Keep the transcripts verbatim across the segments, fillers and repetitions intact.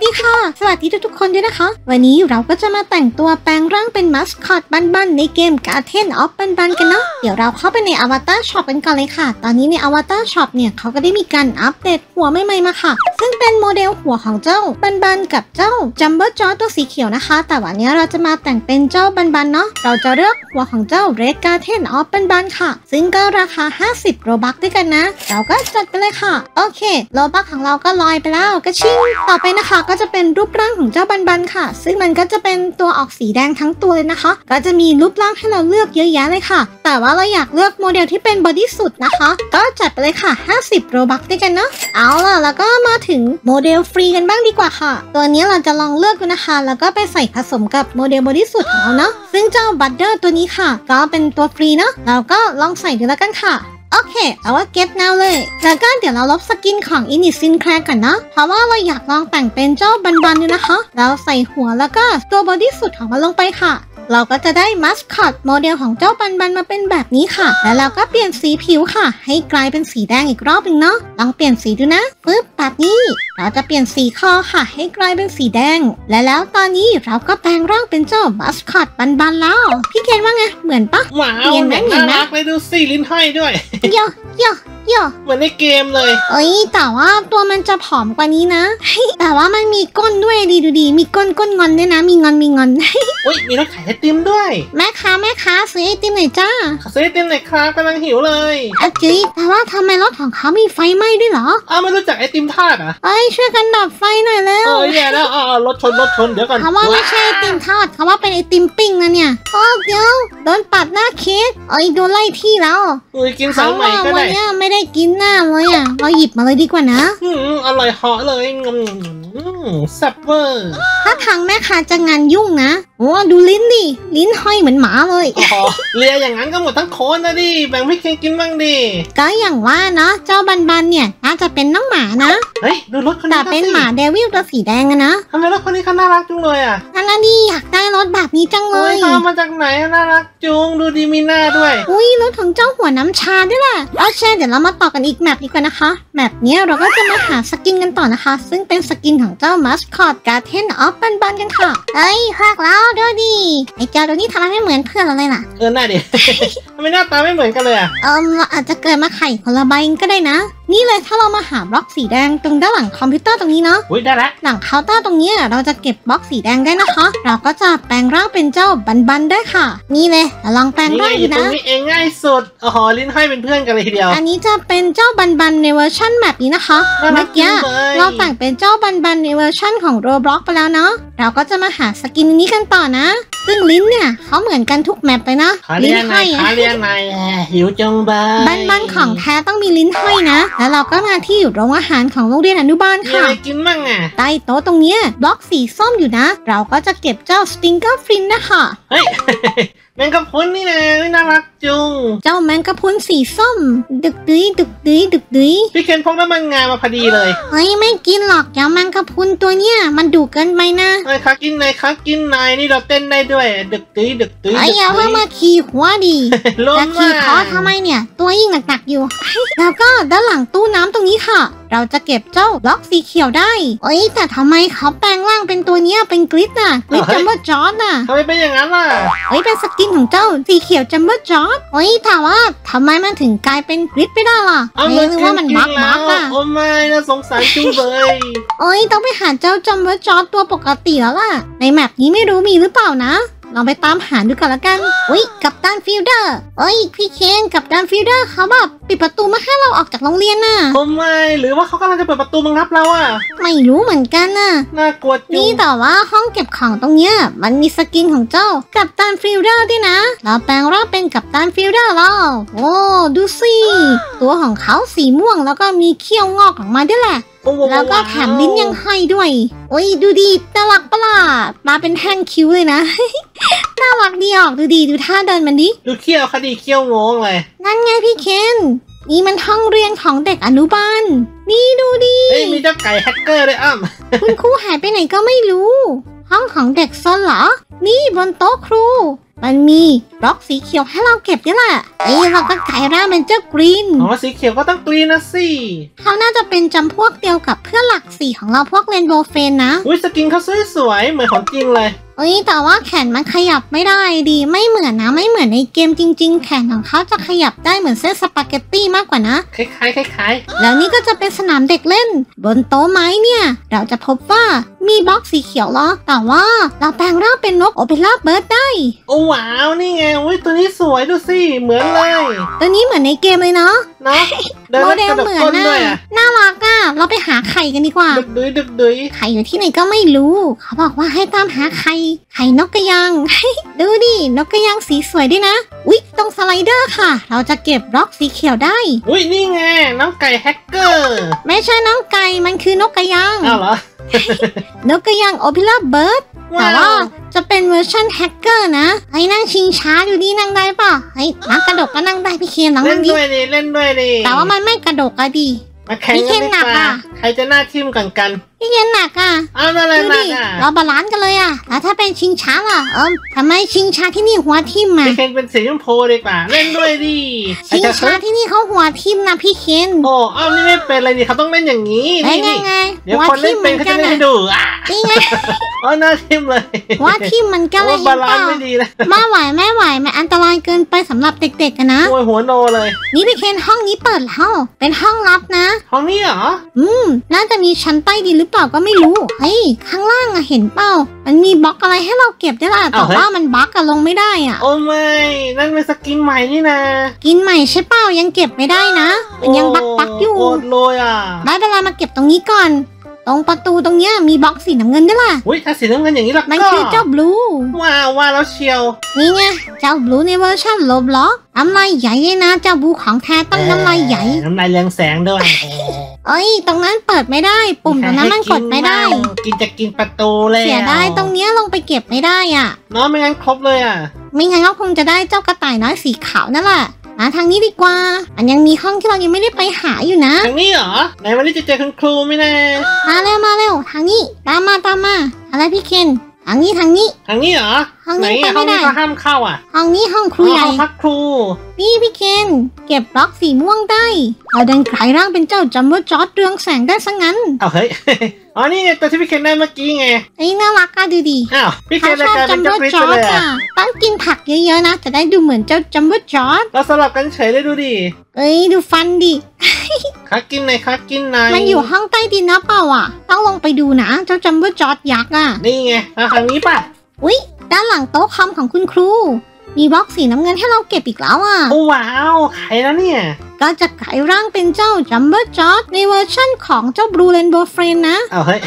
สดีค่ะสวัสดีทุกๆคนด้วยนะคะวันนี้เราก็จะมาแต่งตัวแปลงร่างเป็นมัสคอตบันบันในเกม Garten of Banban กันเนาะเดี๋ยวเราเข้าไปใน Avatar Shop กันก่อนเลยค่ะตอนนี้ใน Avatar Shop เนี่ยเขาก็ได้มีการอัปเดตหัวใหม่ๆมาค่ะซึ่งเป็นโมเดลหัวของเจ้าบันบันกับเจ้าจัมเบอร์จอตัวสีเขียวนะคะแต่วันนี้เราจะมาแต่งเป็นเจ้าบันบันเนาะเราจะเลือกหัวของเจ้า Red Garten of Banban ค่ะซึ่งก็ราคาห้าสิบโรบัคด้วยกันนะเราก็จัดไปเลยค่ะโอเคโรบัคของเราก็ลอยไปแล้วก็ชิ่งต่อไปนะคะก็จะเป็นรูปร่างของเจ้าบันบันค่ะซึ่งมันก็จะเป็นตัวออกสีแดงทั้งตัวเลยนะคะก็จะมีรูปร่างให้เราเลือกเยอะแยะเลยค่ะแต่ว่าเราอยากเลือกโมเดลที่เป็นบอดี้สูทนะคะก็จัดไปเลยค่ะห้าสิบโรบัคด้วยกันเนาะเอาล่ะแล้วก็มาถึงโมเดลฟรีกันบ้างดีกว่าค่ะตัวนี้เราจะลองเลือกกันนะคะแล้วก็ไปใส่ผสมกับโมเดลบอดี้สูทของเราเนาะซึ่งเจ้าบัตเตอร์ตัวนี้ค่ะก็เป็นตัวฟรีเนาะเราก็ลองใส่ดูแล้วกันค่ะโอเคเอาว่า get now เลยแล้วก็เดี๋ยวเราลบสกินของ Init Sinclair ก่อนนะเพราะว่าเราอยากลองแต่งเป็นเจ้าบันบันดูนะคะเราใส่หัวแล้วก็ตัวบอดี้สุดของมันลงไปค่ะเราก็จะได้มัสคอตโมเดลของเจ้าบันบันมาเป็นแบบนี้ค่ะแล้วเราก็เปลี่ยนสีผิวค่ะให้กลายเป็นสีแดงอีกรอบหนึ่งเนาะลองเปลี่ยนสีดูนะปึ๊บแบบนี้เราจะเปลี่ยนสีคอค่ะให้กลายเป็นสีแดงและแล้วตอนนี้เราก็แปลงร่างเป็นเจ้ามัสคอตบันบันแล้วพี่เคนว่าไงเหมือนปะว้าวเหมือนน่ารักเลยดูสีลิ้นห้อยด้วยโยโยโยเหมือนในเกมเลยเอ้ยแต่ว่าตัวมันจะผอมกว่านี้นะแต่ว่ามันมีก้นด้วยดีดูดีมีก้นก้นงอนด้วยนะมีงอนมีงอนอุ้ยมีรถขายไอติมด้วยแม่ค้าแม่ค้าซื้อไอติมหน่อยจ้าซื้อไอติมหน่อยครับกำลังหิวเลยอ่ะจีแต่ว่าทำไมรถของเขามีไฟไหม้ด้วยเหรออ้าวไม่รู้จักไอติมทอดอ่ะเอ้ยช่วยกันดับไฟหน่อยแล้วเออแย่แล้วเอารถชนรถชนเดี๋ยวก่อนเขาว่าไม่ใช่ไอติมทอดเขาว่าเป็นไอติมปิ้งนะเนี่ยโอ้เดี๋ยวโดนปัดหน้าเค้กเอ้ยโดนไล่ที่แล้วอุ้ยกินสาวใหม่ก็ได้ไม่ได้กินหน้าเลยอ่ะเราหยิบมาเลยดีกว่านะอืมอร่อยเหาะเลยซับเวอร์ถ้าทางแม่ค้าจะงานยุ่งนะโอ้ดูลิ้นดิลิ้นห้อยเหมือนหมาเลยเลียอย่างนั้นก็หมดทั้งโคนนะดิแบ่งให้เคนกินบ้างดิก็อย่างว่าเนาะเจ้าบันบันเนี่ยน่าจะเป็นน้องหมานะเฮ้ยดูรถคันนี้แต่เป็นหมาเดวิลตัวสีแดงอะนะทำไมรถคันนี้เขาน่ารักจุงเลยอะน่ารักดิอยากได้รถแบบนี้จังเลยเขามาจากไหนน่ารักจุงดูดีมีหน้าด้วยอุ้ยรถของเจ้าหัวน้ำชาด้วยล่ะโอเคเดี๋ยวเรามาต่อกันอีกแมปดีกว่านะคะแมปเนี้ยเราก็จะมาหาสกินกันต่อนะคะซึ่งเป็นสกินของเจ้ามัสคอต Garten of Banban กันค่ะเฮ้ยพากแล้วดูดิไอ้เจ้าตัวนี้ทำไมไม่เหมือนเพื่อนเราเลยล่ะเออหน้าดิทำไมหน้าตาไม่เหมือนกันเลยอ่ะเออเราอาจจะเกิดมาไข่คนละใบก็ได้นะนี่เลยถ้าเรามาหาบล็อกสีแดงตรงด้านหลังคอมพิวเตอร์ตรงนี้เนาะอุ้ยได้ละหลังเคาน์เตอร์ตรงนี้เราจะเก็บบล็อกสีแดงได้นะคะเราก็จะแปลงร่างเป็นเจ้าบันบันได้ค่ะนี่เลยลองแปลงร่างดูนะตรงนี้เองง่ายสุดอ๋อลิ้นให้เป็นเพื่อนกันเลยทีเดียวอันนี้จะเป็นเจ้าบันบันในเวอร์ชันแบบนี้นะคะเมื่อกี้เราแต่งเป็นเจ้าบันบันในเวอร์ชันของโรบล็อกไปแล้วเนาะเราก็จะมาหาสกินนี้กันต่อนะซึ่งลิ้นเนี่ยเขาเหมือนกันทุกแมปเลยนะลิ้นห้อยขาเรียนไหนหิวจังบ้าบันบันของแท้ต้องมีลิ้นห้อยนะแล้วเราก็มาที่โรงอาหารของโรงเรียนอนุบาลค่ะกินมั่งอ่ะใต้โต๊ะตรงนี้บล็อกสีส้มอยู่นะเราก็จะเก็บเจ้าสติงเกอร์ฟลินนะคะเฮ้ย แมงกะพรุนนี่นะน่ารักจุงเจ้าแมงกะพรุนสีส้มดึกดื้อดึกดื้อดึกดื้อพี่เคนพกน้ำมันงามาพอดีเลยเฮ้ยไม่กินหรอกเจ้าแมงกะพรุนตัวเนี้ยมันดุเกินไปนะเฮ้ยขากินนายขากินนายนี่เราเต้นได้ด้วยดึกดื้อดึกดื้อไอ้ยาว่ามาขี่หัวดีจะขี่คอทำไมเนี่ยตัวยิ่งหนักๆอยู่แล้วก็ด้านหลังตู้น้ำตรงนี้ค่ะเราจะเก็บเจ้าบล็อกสีเขียวได้เอ้ยแต่ทำไมเขาแปลงร่างเป็นตัวเนี้ยเป็นกริดน่ะกริดจัมเบอร์จอร์ดน่ะทำไมเป็นอย่างนั้นล่ะเอ้ยเป็นสกินของเจ้าสีเขียวจัมเบอร์จอร์ดเอ้ยแต่ว่าทำไมมันถึงกลายเป็นกริดไม่ได้ล่ะเอ้ยคือว่ามันบั๊กบั๊กอะโอ้ไม่น่าสงสารจุ๊บเลยเอ้ยต้องไปหาเจ้าจัมเบอร์จอร์ดตัวปกติแล้วล่ะในแมปนี้ไม่รู้มีหรือเปล่านะลองไปตามหาดูกันละกันอุ้ยกัปตันฟิลเดอร์เอ้ยพี่เคนกัปตันฟิลเดอร์เขาแบบปิดประตูมาให้เราออกจากโรงเรียนน่ะทำไมหรือว่าเขากำลังจะเปิดประตูมารับเราอ่ะไม่รู้เหมือนกันน่ะน่ากลัวนี่แต่ว่าห้องเก็บของตรงเนี้ยมันมีสกินของเจ้ากัปตันฟิลเดอร์ด้วยนะเราแปลงร่างเป็นกัปตันฟิลเดอร์เราโอ้ดูสิตัวของเขาสีม่วงแล้วก็มีเขี้ยวงอกออกมาด้วยแหละแล้วก็แถมลิ้นยังให้ด้วยโอ้ยดูดีน่ารักปะล่ะมาเป็นแท่งคิ้วเลยนะ น่ารักดีออกดูดีดูท่าเดินมันดิดูเขี้ยวคดีเขี้ยวงงเลยนั่นไงพี่เคนนี่มันห้องเรียนของเด็กอนุบาลนี่ดูดีเฮ้ยมีเจ้าไก่แฮกเกอร์เลยอ้ำ คุณครูหายไปไหนก็ไม่รู้ห้องของเด็กซนเหรอนี่บนโต๊ะครู มันมีบล็อกสีเขียวให้เราเก็บนี่แหละเอ้ยเราก็กลายร่างเป็นเจ้ากรีนอ๋อสีเขียวก็ต้องกรีนนะสิเขาน่าจะเป็นจำพวกเดียวกับเพื่อนหลักสีของเราพวกเรนโบว์เฟนนะอุ้ยสกินเขาสวยๆเหมือนของจริงเลยเอ้ยแต่ว่าแขนมันขยับไม่ได้ดีไม่เหมือนนะไม่เหมือนในเกมจริงๆแขนของเขาจะขยับได้เหมือนเส้นสปาเกตตี้มากกว่านะคล้ายๆคล้ายๆแล้วนี่ก็จะเป็นสนามเด็กเล่นบนโต๊ะไม้เนี่ยเราจะพบว่ามีบล็อกสีเขียวล้อแต่ว่าเราแปลงร่างเป็นนกโอเปร่าเบิร์ดได้โอ้ว้าวนี่ไงอุ้ยตัวนี้สวยดูสิเหมือนเลยตัวนี้เหมือนในเกมเลยเนาะเนาะโมเดลเหมือนน่ะน่ารักอ่ะเราไปหาไข่กันดีกว่าดึกดุยดึกดุยไข่อยู่ที่ไหนก็ไม่รู้เขาบอกว่าให้ตามหาไข่ไข่นกกระยาง ดูดินกกระยางสีสวยด้วยนะอุ๊ยตรงสไลเดอร์ค่ะเราจะเก็บบล็อกสีเขียวได้อุ๊ยนี่ไงน้องไก่แฮกเกอร์ไม่ใช่น้องไก่มันคือนกกระยางอ้าวเหรอ นกกระยางโอพิล่าเบิร์ดแต่ว่าจะเป็นเวอร์ชันแฮกเกอร์นะไอ้นั่งชิงช้าอยู่ดีนั่งได้ป่ะไอ้นักกระโดดก็นั่งได้พี่เคนนั่งดิเล่นด้วยดิเล่นด้วยดิแต่ว่ามันไม่กระโดดอะดิพี่เคนหนักอ่ะใครจะหน้าทิ่มกันกันพี่เคนหนักอ่ะเอาอะไรหนักอ่ะเราบาลานซ์กันเลยอ่ะแล้วถ้าเป็นชิงช้าล่ะเออทำไมชิงช้าที่นี่หัวทิ่มอ่ะพี่เคนเป็นสีชมพูเลยป่ะเล่นด้วยดิชิงช้าที่นี่เขาหัวทิ่มนะพี่เคนโอ้เอานี่ไม่เป็นอะไรดิเขาต้องเล่นอย่างนี้นี่ไงเดี๋ยวคนเล่นเป็นเขาจะเล่นให้ดูอ่ะนี่ไงอ๋อหน้าทิ่มเลยว่าทิ่มมันก็เลยบาลานซ์ไม่ดีนะไม่ไหวไม่ไหวมันอันตรายเกินไปสำหรับเด็กๆกันนะโวยหัวโนเลยนี่พี่เคนห้องนี้เปิดแล้วเป็นห้องลับนะห้องนี้เหรออืมน่าจะมีชั้นใต้ดินหรือเปล่าก็ไม่รู้เฮ้ยข้างล่างอะเห็นเปล่ามันมีบล็อกอะไรให้เราเก็บได้ล่ะแต่ว่ามันบล็อกอะลงไม่ได้อ่ะโอ้ไม่นั่นเป็นสกินใหม่นี่นะกินใหม่ใช่เปล่ายังเก็บไม่ได้นะมันยังบักบักอยู่โคตรเลยอ่ะได้เวลามาเก็บตรงนี้ก่อนตรงประตูตรงเนี้ยมีบล็อกสีน้ำเงินด้วยล่ะอุ้ยถ้าสีน้ำเงินอย่างนี้ล่ะมันคือเจ้าบลูว้าวว้าแล้วเชียวนี่ไงเจ้าบลูในเวอร์ชันโลบล็อกน้ำลายใหญ่เลยนะเจ้าบลูของแท้ต้องน้ำลายใหญ่น้ำลายเรืองแสงด้วยเอ้ยตรงนั้นเปิดไม่ได้ปุ่มตรงนั้นมันกดไม่ได้กินจะกินประตูเลยเสียดายตรงเนี้ยลงไปเก็บไม่ได้อ่ะเนาะไม่งั้นครบเลยอ่ะไม่งั้นก็คงจะได้เจ้ากระต่ายน้อยสีขาวนั่นแหละมาทางนี้ดีกว่ามันยังมีห้องที่เรายังไม่ได้ไปหาอยู่นะทางนี้เหรอไหนวันนี้จะเจอคุณครูไม่แน่มาเร็วมาเร็วทางนี้ตามมาตามมาอะไรพี่เคนทางนี้ทางนี้ทางนี้เหรอห้องนี้ไปไม่ได้ห้องนี้เขาห้ามเข้าอ่ะห้องนี้ห้องครูใหญ่ห้องพักครูนี่พี่เคนเก็บบล็อกสีม่วงได้เราดันกลายร่างเป็นเจ้าจัมโบ้จอร์ดเรืองแสงได้ซะงั้นเอาเฮ้ยอ๋อนี่ไงตัวที่พี่เคนได้เมื่อกี้ไงไอ้น่ารักอ่ะดูดิอ้าวพี่เคนชอบจัมโบ้จอร์ดอ่ะต้องกินผักเยอะๆนะจะได้ดูเหมือนเจ้าจัมโบ้จอร์ดเราสลับกันเฉยเลยดูดิเอ้ยดูฟันดิคักกินไหนคักกินไหนมันอยู่ห้องใต้ดินนะเปล่าอ่ะต้องลงไปดูนะเจ้าจัมโบ้จอร์ดยักษ์อ่ะนี่ไงทางนี้ป่ะอุ๊ยด้านหลังโต๊ะคอมของคุณครูมีบล็อกสีน้ำเงินให้เราเก็บอีกแล้วอ่ะโอ้ว้าวใครแล้วเนี่ยก็จะกลายร่างเป็นเจ้าจัมเบอร์จอร์ดในเวอร์ชั่นของเจ้าบลูเรนโบว์เฟรนนะเอาเฮ้ย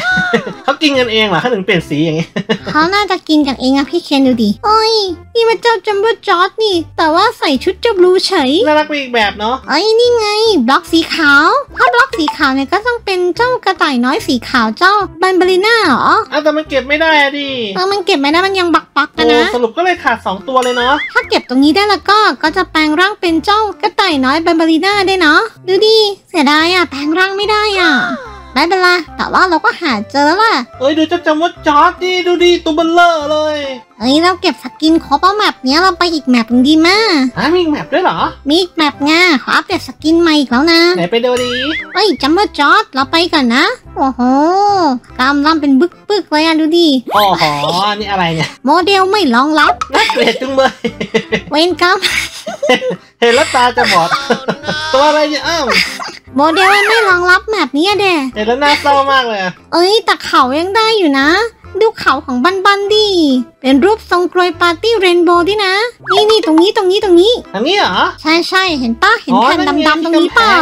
เขากินกันเองเหรอเขาถึงเปลี่ยนสีอย่างงี้ เขาน่าจะกินกันเองอะพี่เคนดูดิโอ้ยนี่มันเจ้าจัมเบอร์จอร์ดนี่แต่ว่าใส่ชุดเจ้าบลูเฉยน่ารักไปอีกแบบเนาะไอ้นี่ไงบล็อกสีขาวถ้าบล็อกสีขาวเนี่ยก็ต้องเป็นเจ้ากระต่ายน้อยสีขาวเจ้าบันเบลิน่าเหรอเอาแต่มันเก็บไม่ได้อะดิเออมันเก็บไม่ได้มันยังบักปักกันนะสรุปก็เลยขาดสองตัวเลยเนาะถ้าเก็บตรงนี้ได้แล้วก็ก็จะแปลงร่างเป็นเจ้ากระต่ายน้อยบันเบลิน่าได้เนาะดูดิเสียดายอ่ะแปลงร่างไม่ได้อ่ะไม่เป็นไรแต่ว่าเราก็หาเจอแล้วล่ะเอ้ยดูเจ้าจัมโบ้จอร์ดดิดูดิตัวเบลเลอร์เลยเอ้ยเราเก็บสกินครบเอาแมปเนี้ยเราไปอีกแมปหนึ่งดีมากอ่ะมีแมปด้วยเหรอมีแมปไงขออัปเดตสกินใหม่อีกแล้วนะไหนไปดูดิเอ้ยจัมโบ้จอร์ดเราไปก่อนนะโอ้โหกำลังเป็นบึกบึกเลยอ่ะดูดิโอ้โหนี่อะไรเนี่ยโมเดลไม่รองรับน่าเกลียดจังเลยเวนกรรมเห็นแล้วตาจะบอดตัวอะไรเนี่ยอ้าวโมเดลไม่รองรับแบบนี้เด็กเห็นแล้วน่าเศร้ามากเลยเอ้ยแต่เขายังได้อยู่นะดูเขาของบันบันดิเป็นรูปทรงกลวยปาร์ตี้เรนโบว์ดินะนี่นี่ตรงนี้ตรงนี้ตรงนี้ตรงนี้เหรอใช่ใช่เห็นป่ะเห็นแผ่นดำๆตรงนี้เปล่า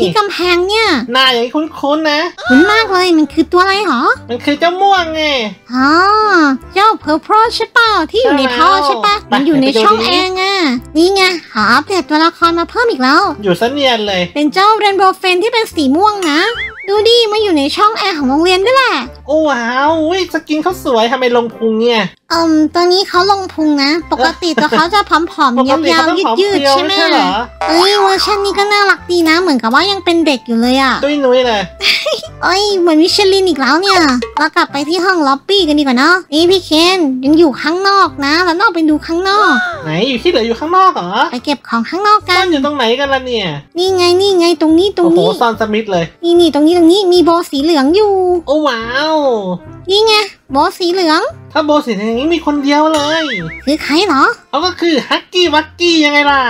ที่กำแพงเนี่ยหน้าอย่างคุ้นๆนะคุ้นมากเลยมันคือตัวอะไรหรอมันคือเจ้าม่วงไงอ๋อเจ้าเพอร์โพรใช่ป่ะที่อยู่ในท่อใช่ป่ะมันอยู่ในช่องแอร์ไงนี่ไงหาเปลี่ยนตัวละครมาเพิ่มอีกแล้วอยู่ซะเนียนเลยเป็นเจ้าเรนโบว์เฟนที่เป็นสีม่วงนะดูดิมาอยู่ในช่องแอร์ของโรงเรียนด้วยแหละโอ้ว้าวสกินเขาสวยทำไมลงพุงเนี่ย เอ่อตัวนี้เขาลงพุงนะปกติตัวเขาจะผอมๆยาวๆยืดๆใช่ไหมเอ้ยเวอร์ชันนี้ก็น่ารักดีนะเหมือนกับว่ายังเป็นเด็กอยู่เลยอ่ะตุ้ยนุ้ยเลยเอ้ยเหมือนมิชลินอีกแล้วเนี่ยเรากลับไปที่ห้องล็อบบี้กันดีกว่าเนาะนี่พี่เคนยังอยู่ข้างนอกนะแล้วนอกไปดูข้างนอกไหนอยู่ที่เหลืออยู่ข้างนอกเหรอไปเก็บของข้างนอกกันอยู่ตรงไหนกันล่ะเนี่ยนี่ไงนี่ไงตรงนี้ตรงนี้โอ้โหซอนสมิธเลยนี่นี่ตรงนี้ตรงนี้มีโบสีเหลืองอยู่โอ้ว้าวนี่ไงโบสีเหลืองถ้าโบสีเหลืองอย่างนี้มีคนเดียวเลยคือใครเหรอเขาก็คือฮักกี้วักกี้ยังไงล่ะ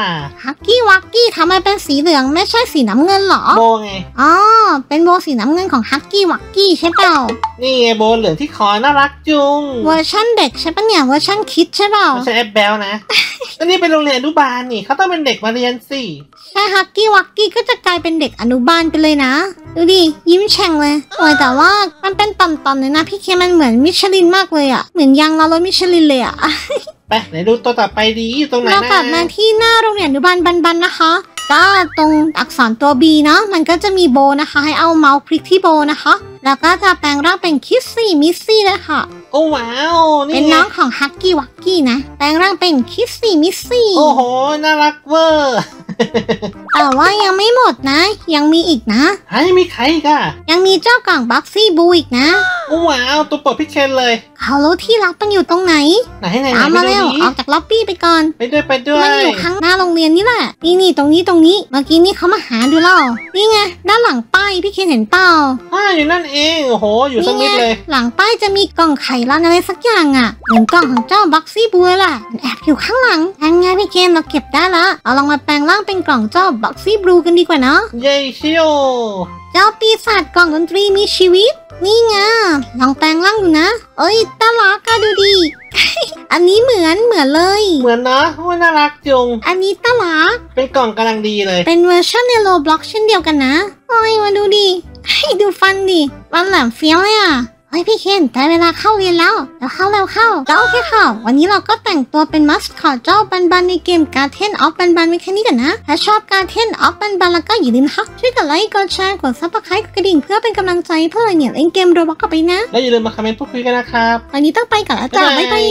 ฮักกี้วักกี้ทำไมเป็นสีเหลืองไม่ใช่สีน้ำเงินเหรอโบไงอ๋อเป็นโบสีน้ำเงินของฮักกี้วักกี้ใช่เปล่านี่ไงโบเหลืองที่คอน่ารักจุงเวอร์ชั่นเด็กใช่ปะเนี่ยเวอร์ชั่นคิดใช่เปล่าไม่ใช่แอปแบลนะ อันนี้เป็นโรงเรียนอนุบาลนี่เขาต้องเป็นเด็กมาเรียนสิใช่ฮักกี้วักกี้ก็จะกลายเป็นเด็กอนุบาลไปเลยนะดูดิยิ้มแฉ่งเลยโอ้ยแต่ว่ามันเป็นต่อมๆเลยนะพี่เคมันเหมือนมิชลินมากเลยอ่ะเหมือนยางล้อรถมิชลินเลยอ่ะ ไปไหนดูตัวต่อไปดีอยู่ตรงไหนนะเรากลับมาที่หน้าโรงเรียนอนุบาลบันๆนะคะก็ตรงอักษรตัว B เนาะมันก็จะมีโบนะคะให้เอาเมาส์คลิกที่โบนะคะแล้วก็จะแปลงร่างเป็นคิสซี่มิสซี่เลยค่ะโอ้ว้าวนี่เป็นน้องของฮักกี้วักกี้นะแปลงร่างเป็นคิสซี่มิสซี่โอ้โหน่ารักเวอร์แต่ว่ายังไม่หมดนะยังมีอีกนะยังมีใครอีกอะยังมีเจ้ากล่องบักซี่บูอีกนะโอ้ว้าวตัวปลดพิเชนเลยเขารู้ที่รักมันอยู่ตรงไหนไหนไหนตามมาเร็วออกจากล็อบบี้ไปก่อนไปด้วยไปด้วยมันอยู่ข้างหน้าโรงเรียนนี่แหละนี่นี่ตรงนี้ตรงนี้เมื่อกี้นี่เขามาหาดูเรานี่ไงด้านหลังป้ายพี่เคนเห็นเปล่าอ้าอยู่นั่นเองโอ้โหอยู่สมิธเลยหลังป้ายจะมีกล่องไข่ลานอะไรสักอย่างอ่ะเหมือนกล่องของเจ้าบักซี่บูแหละแอบอยู่ข้างหลังงั้นไงพี่เคนเราเก็บได้ละเอาลองมาแปลงร่างเป็นกล่องเจ้าบักซี่บูกันดีกว่าเนาะเย้เชียวเจ้าปีศาจกล่องดนตรีมีชีวิตนี่ไงลองแปลงร่างดูนะเอ้ยตาลักก็ดูดีอันนี้เหมือนเหมือนเลยเหมือนเนาะน่ารักจงอันนี้ตาลักเป็นกล่องกำลังดีเลยเป็นเวอร์ชันในโลบล็อกเช่นเดียวกันนะโอ้ยมาดูดิดูฟันดิฟันแหลมเฟี้ยวเลยอ่ะเฮ้ยพี่เคนได้เวลาเข้าเรียนแล้วแล้วเข้าแล้วเข้าแล้วโอเคค่ะวันนี้เราก็แต่งตัวเป็นมัสคอตเจ้าบันบันในเกม Garten of Banban ไว้แค่นี้กันนะถ้าชอบ Garten of Banban แล้วก็อย่าลืมนะคะช่วยกดไลค์กดแชร์กดซับสไครต์กดกระดิ่งเพื่อเป็นกำลังใจเพื่อเนี่ยเล่นเกมโรบล็อกกันไปนะและอย่าลืมมาคอมเมนต์พูดคุยกันนะครับวันนี้ต้องไปก่อนแล้วจ้าบ๊ายบาย